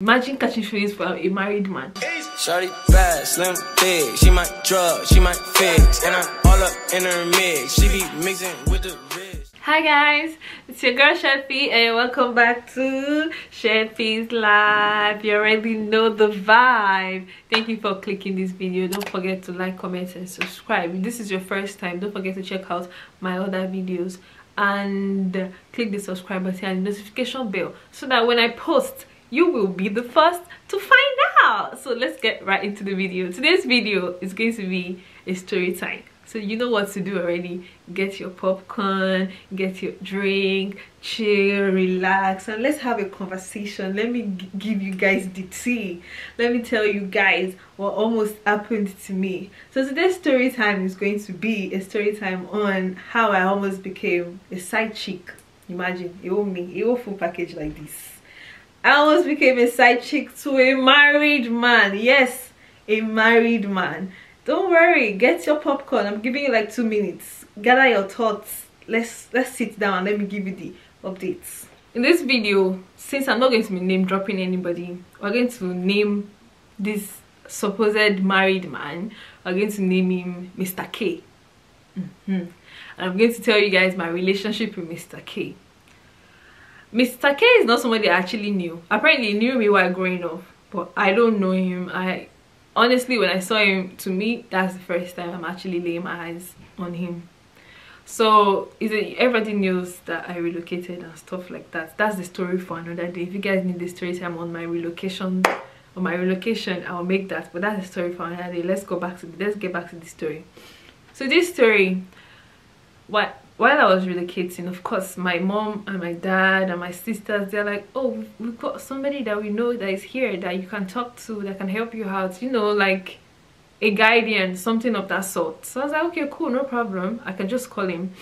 Imagine catching feelings for a married man. Shorty bad, slim, big. She might drug, she might fix. And I'm all up in her mix. She be mixing with the rich. Hi guys, it's your girl Shepi and welcome back to Shepi's Live. You already know the vibe. Thank you for clicking this video. Don't forget to like, comment and subscribe. If this is your first time, don't forget to check out my other videos. And click the subscribe button and the notification bell so that when I post, you will be the first to find out. So let's get right into the video. Today's video is going to be a story time, so you know what to do already. Get your popcorn, get your drink, chill, relax, and let's have a conversation. Let me give you guys the tea. Let me tell you guys what almost happened to me. So today's story time is going to be a story time on how I almost became a side chick. Imagine, it won't mean, it won't full package like this. I almost became a side chick to a married man. Yes, a married man. Don't worry, get your popcorn. I'm giving you like 2 minutes. Gather your thoughts. Let's sit down. Let me give you the updates. In this video, since I'm not going to be name dropping anybody, we're going to name this supposed married man. We're going to name him Mr. K. And I'm going to tell you guys my relationship with Mr. K. Mr. K is not somebody I actually knew. Apparently he knew me while growing up, but I don't know him. I honestly, when I saw him, to me that's the first time I'm actually laying my eyes on him. So everybody knows that I relocated and stuff like that. That's the story for another day. If you guys need the story time on my relocation, I'll make that, but that's the story for another day. Let's get back to the story. So this story, while I was relocating, of course, my mom and my dad and my sisters, they're like, oh, we've got somebody that we know that is here that you can talk to, that can help you out, you know, like a guardian, something of that sort. So I was like, okay, cool, no problem. I can just call him.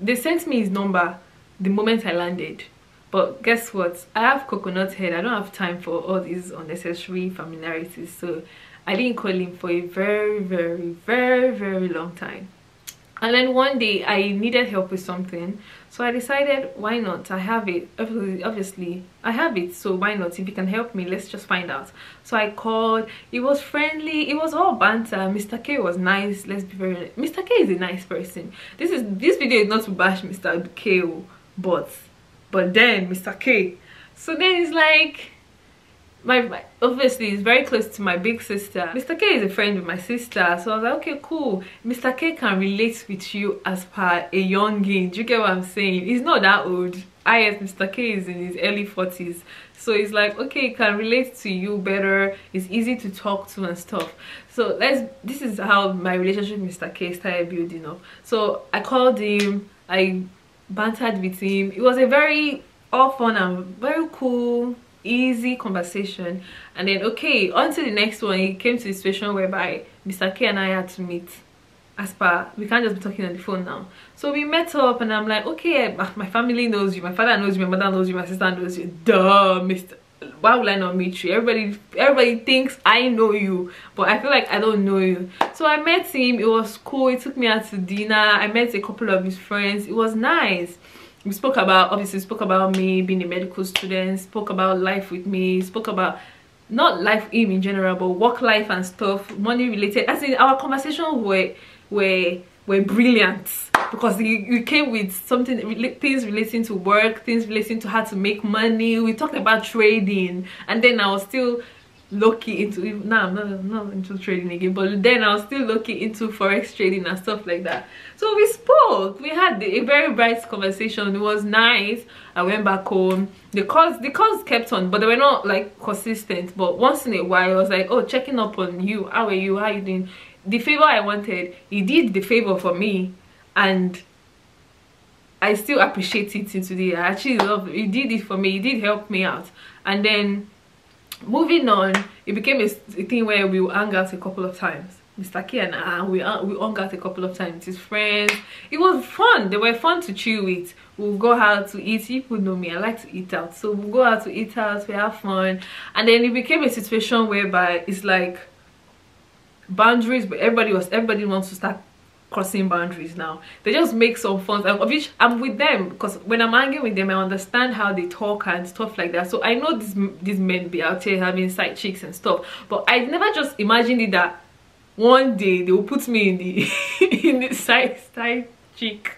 They sent me his number the moment I landed. But guess what? I have coconut head. I don't have time for all these unnecessary familiarities. So I didn't call him for a very, very, very, very long time. And then one day I needed help with something, so I decided, why not? I have it, obviously I have it, so why not? If you can help me, let's just find out. So I called. It was friendly, it was all banter. Mr. K was nice. Let's be very honest, Mr. K is a nice person. This video is not to bash Mr. K, but then Mr. K. So then it's like obviously he's very close to my big sister. Mr. K is a friend with my sister, so I was like, okay, cool, Mr. K can relate with you as per a young age. You get what I'm saying? He's not that old. Yes, Mr. K is in his early 40s, so he's like, okay, he can relate to you better, it's easy to talk to and stuff. So this is how my relationship with Mr. K started building up. So I called him, I bantered with him. It was a very all fun and very cool, easy conversation. And then okay, on to the next one. It came to the situation whereby Mr. K and I had to meet. As per, we can't just be talking on the phone now. So we met up and I'm like, okay, my family knows you, my father knows you, my mother knows you, my sister knows you. Duh, Mr. Why would I not meet you? Everybody thinks I know you, but I feel like I don't know you. So I met him. It was cool. He took me out to dinner. I met a couple of his friends. It was nice. We spoke about, obviously spoke about me being a medical student, spoke about life with me, spoke about not life him in general, but work life and stuff, money related. As in, our conversations were brilliant because we came with things relating to work, things relating to how to make money. We talked about trading, and then I was still low-key into I'm not into trading again, but then I was still low-key into forex trading and stuff like that. So we spoke, we had a very bright conversation. It was nice. I went back home. The calls kept on, but they were not like consistent, but once in a while I was like, oh, checking up on you, how are you, how are you doing? The favor I wanted, he did the favor for me, and I still appreciate it till today. I actually love it. He did it for me, he did help me out. And then moving on, it became a thing where we will hang out a couple of times. Mr. K and I, we hung out a couple of times. His friends, it was fun. They were fun to chill with. We'll go out to eat. People know me, I like to eat out, so we'll go out to eat out. We have fun. And then it became a situation whereby it's like boundaries, but everybody wants to start crossing boundaries now. They just make some fun, which I'm with them, because when I'm arguing with them, I understand how they talk and stuff like that. So I know these men be out here having side chicks and stuff, but I never just imagined it that one day they will put me in the in the side chick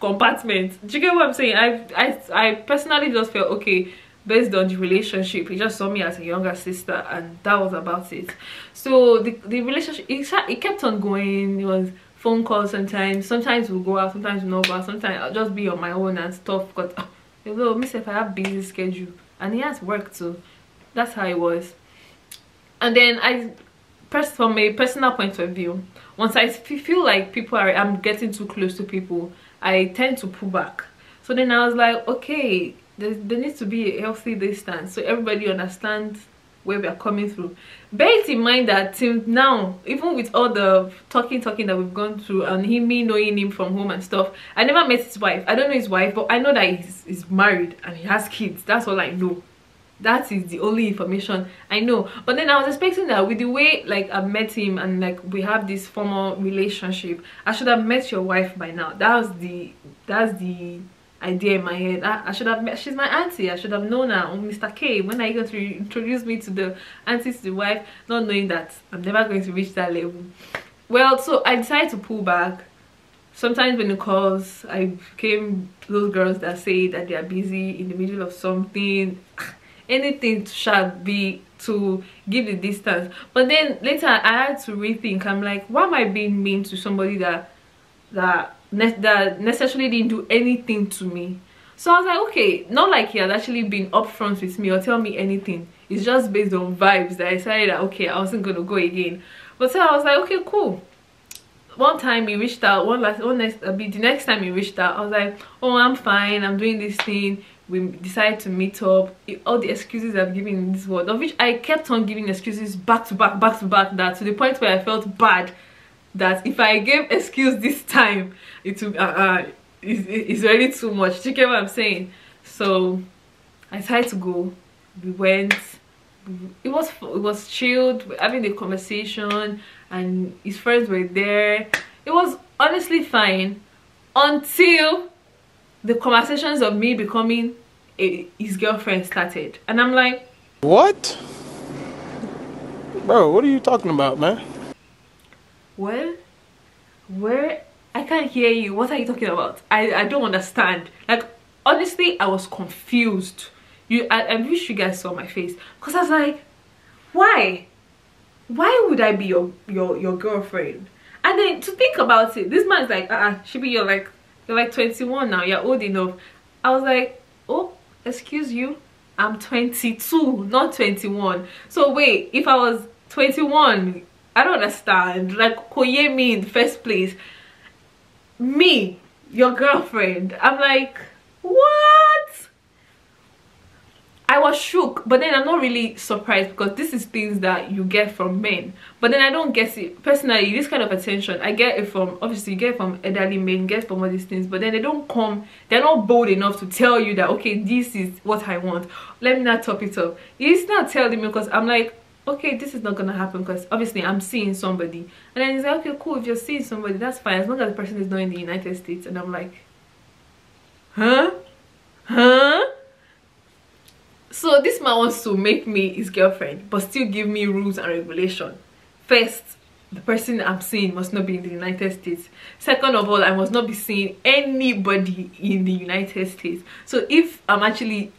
compartment. Do you get what I'm saying? I personally just felt, okay, based on the relationship, he just saw me as a younger sister, and that was about it. So the relationship, it kept on going. It was phone calls sometimes we'll go out, sometimes we'll not go out, sometimes I'll just be on my own and stuff, because you know, miss, if I have busy schedule, and he has work too. That's how it was. And then from a personal point of view, once I feel like I'm getting too close to people, I tend to pull back. So then I was like, okay, there needs to be a healthy distance, so everybody understands where we are coming through. Bear it in mind that till now, even with all the talking that we've gone through, and me knowing him from home and stuff, I never met his wife. I don't know his wife, but I know that he's married and he has kids. That's all I know. That is the only information I know. But then I was expecting that with the way I met him and we have this formal relationship, I should have met your wife by now. That's the idea in my head. I should have met, she's my auntie, I should have known her. Oh, Mr. K, when are you going to introduce me to the auntie, to the wife? Not knowing that I'm never going to reach that level. Well, so I decided to pull back. Sometimes when it calls, I became those girls that say that they are busy in the middle of something. Anything shall be to give the distance. But then later I had to rethink. I'm like, why am I being mean to somebody that necessarily didn't do anything to me? So I was like, okay, not like he had actually been upfront with me or tell me anything. It's just based on vibes that I decided that, okay, I wasn't gonna go again. But so I was like, okay, cool. One time he reached out, the next time he reached out, I was like, oh, I'm fine, I'm doing this thing. We decided to meet up. All the excuses I've given in this world, of which I kept on giving excuses back to back, that to the point where I felt bad that if I gave excuse this time, it's already too much. Do you get what I'm saying? So I decided to go. We went. It was chilled. We're having a conversation, and his friends were there. It was honestly fine until the conversations of me becoming his girlfriend started, and I'm like, what? Bro, what are you talking about, man? Well, where? I can't hear you. What are you talking about? I don't understand. Honestly, I was confused. I wish you guys saw my face, because I was like, why? Why would I be your girlfriend? And then to think about it, this man's like, Shepi, you're like 21 now, you're old enough. I was like, oh, excuse you, I'm 22, not 21. So wait, if I was 21, I don't understand. Koye me in the first place. Me, your girlfriend. I'm like, what? I was shook, but then I'm not really surprised, because this is things that you get from men. But then I don't get it personally. This kind of attention, I get it from, obviously you get it from elderly men, get from all these things, but then they're not bold enough to tell you that, okay, this is what I want, let me not top it up. He's not telling me, because I'm like, okay, this is not gonna happen, because obviously I'm seeing somebody. And then he's like, okay, cool, if you're seeing somebody, that's fine, as long as the person is not in the United States. And I'm like, huh? Huh? So this man wants to make me his girlfriend, but still give me rules and regulation. First, the person I'm seeing must not be in the United States. Second of all, I must not be seeing anybody in the United States. So if I actually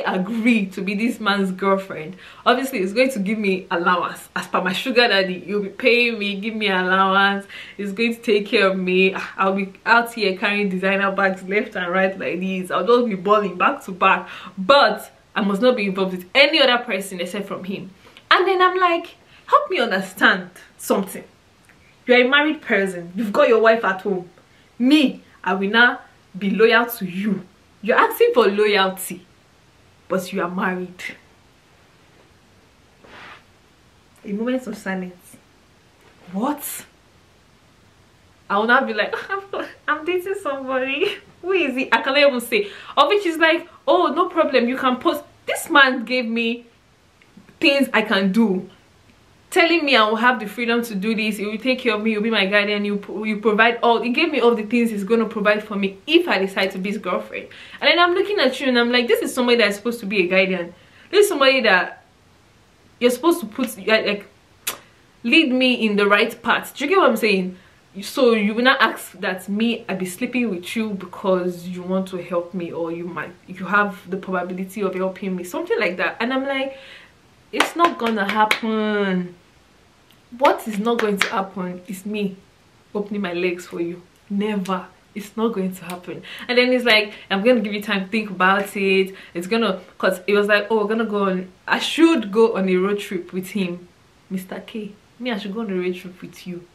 agree to be this man's girlfriend, obviously it's going to give me allowance. As per my sugar daddy, you'll be paying me, give me allowance. It's going to take care of me. I'll be out here carrying designer bags left and right like this. I'll just be balling back to back. But I must not be involved with any other person except from him. And then I'm like, help me understand something. You're a married person. You've got your wife at home. Me, I will now be loyal to you. You're asking for loyalty, but you are married. A moment of silence. What? I will now be like, I'm dating somebody. Who is he? I can't even say. Of which is like, oh, no problem, you can post. This man gave me things I can do telling me I will have the freedom to do this, you will take care of me, you'll be my guardian, you provide all. He gave me all the things he's going to provide for me if I decide to be his girlfriend. And then I'm looking at you and I'm like, this is somebody that's supposed to be a guardian. This is somebody that you're supposed to put, like, lead me in the right path. Do you get what I'm saying? So you will not ask that me, I'll be sleeping with you because you want to help me, or you have the probability of helping me, something like that. And I'm like, it's not gonna happen. What is not going to happen is me opening my legs for you. Never. It's not going to happen. And then it's like, I'm gonna give you time to think about it. It's gonna, cause it was like, oh, we're gonna go on, I should go on a road trip with him. Mr. K, me, I should go on a road trip with you.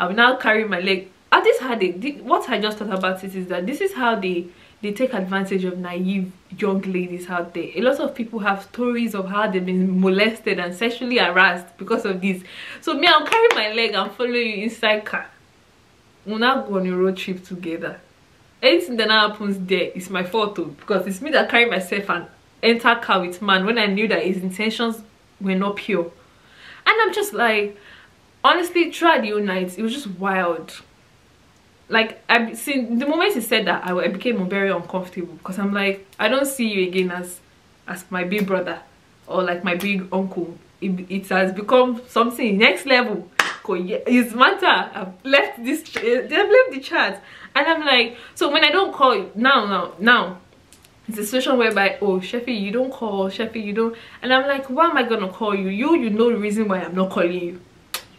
I will now carry my leg. I just had it. What I just thought about it is that this is how they take advantage of naive young ladies out there. A lot of people have stories of how they've been molested and sexually harassed because of this. So me, I'll carry my leg and follow you inside car. We'll now go on a road trip together. Anything that now happens there is my fault too, because it's me that carry myself and enter car with man when I knew that his intentions were not pure. And I'm just like, honestly, throughout the whole night, it was just wild. Like, since the moment he said that, I became very uncomfortable, because I'm like, I don't see you again as my big brother or like my big uncle. It has become something next level. It's matter. I've left this. They've left the chat, and I'm like, so when I don't call you now, it's a situation whereby, oh, Shepi, you don't call, Shepi, you don't, and I'm like, why am I gonna call you? You know the reason why I'm not calling you.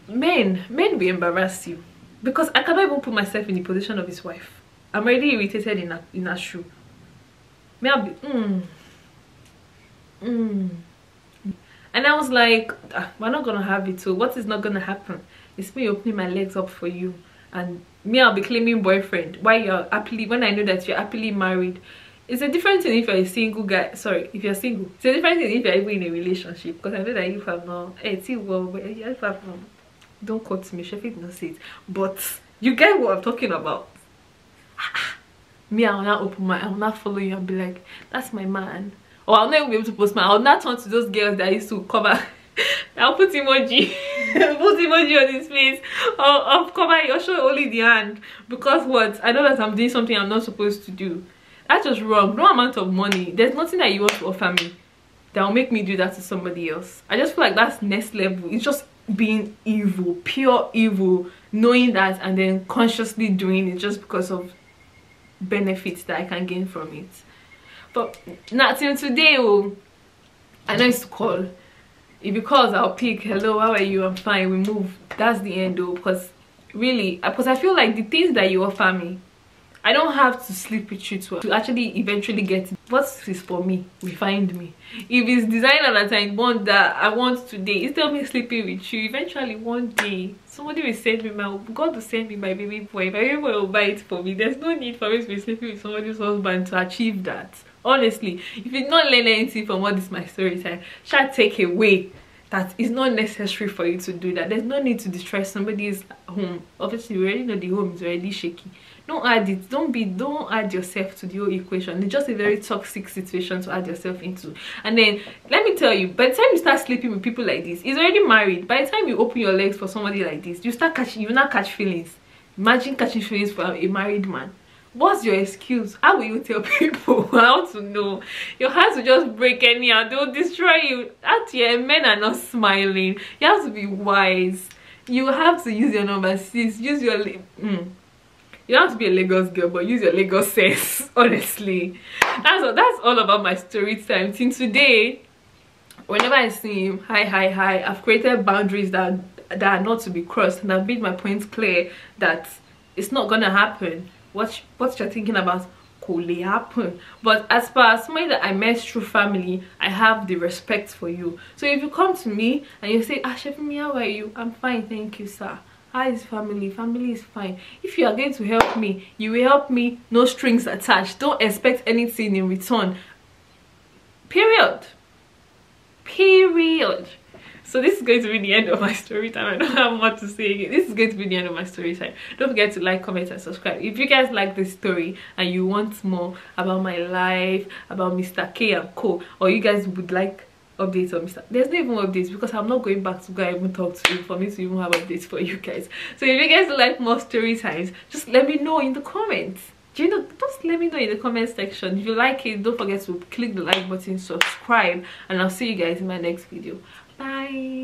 Men will embarrass you, because I cannot even put myself in the position of his wife. I'm already irritated in her shoe. May I be And I was like, we're not gonna have it. So what is not gonna happen? It's me opening my legs up for you, and me, I'll be claiming boyfriend. Why you're happily, when I know that you're happily married. It's a different thing if you're a single guy. Sorry, if you're single. It's a different thing if you're even in a relationship, because I know that if I'm not, don't quote me, Shepi did not say it, but you get what I'm talking about. Me, I'll not open my, I'll not follow you and be like, that's my man. Or I'll not even be able to post my, I'll not turn to those girls that I used to cover. I'll put emoji, put emoji on his face. I'll cover, I'll show only the hand. Because what? I know that I'm doing something I'm not supposed to do. That's just wrong. No amount of money. There's nothing that you want to offer me that will make me do that to somebody else. I just feel like that's next level. It's just being evil, pure evil, knowing that and then consciously doing it just because of benefits that I can gain from it. But not till today, oh, I know it's to call. If you call, I'll pick. Hello, how are you? I'm fine. We move. That's the end, though, because really, because I feel like the things that you offer me, I don't have to sleep with you to actually eventually get it. What is for me will find me. If it's designer that I want, that I want today, instead of me sleeping with you, eventually one day somebody will send me my, God will send me my baby boy. My baby boy will buy it for me. There's no need for me to be sleeping with somebody's husband to achieve that. Honestly, if you don't learn anything from what is my story time, shall take away that it's not necessary for you to do that. There's no need to destroy somebody's home. Obviously, we already know the home is already shaky. Don't add it. Don't add yourself to the whole equation. It's just a very toxic situation to add yourself into. And then let me tell you, by the time you start sleeping with people like this, he's already married. By the time you open your legs for somebody like this, you will not catch feelings. Imagine catching feelings for a married man. What's your excuse? How will you tell people how to know? Your hands will just break anyhow. They'll destroy you. Out here, men are not smiling. You have to be wise. You have to use your number 6. Use your You don't have to be a Lagos girl, but use your Lagos sense. Honestly, that's all about my story time. Since today, whenever I see him, hi, I've created boundaries that are not to be crossed, and I've made my points clear that it's not gonna happen. What you're thinking about could happen, but as far as somebody that I met through family, I have the respect for you. So if you come to me and you say, Shepi, how are you? I'm fine, thank you, sir. How is family? Family is fine. If you are going to help me, you will help me. No strings attached. Don't expect anything in return. Period. So this is going to be the end of my story time. I don't have much to say again. This is going to be the end of my story time. Don't forget to like, comment, and subscribe. If you guys like this story and you want more about my life, about Mr. K and Co, or you guys would like updates on Mr. There's no even updates because I'm not going back to go and even talk to you for me to even have updates for you guys. So if you guys like more story times, just let me know in the comments. Do you know, just let me know in the comment section. If you like it, don't forget to click the like button, subscribe, and I'll see you guys in my next video. Bye.